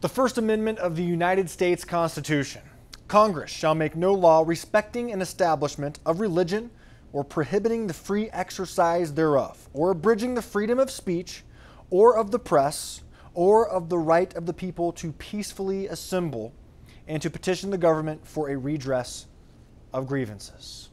The First Amendment of the United States Constitution. Congress shall make no law respecting an establishment of religion or prohibiting the free exercise thereof, or abridging the freedom of speech or of the press or of the right of the people to peacefully assemble and to petition the government for a redress of grievances.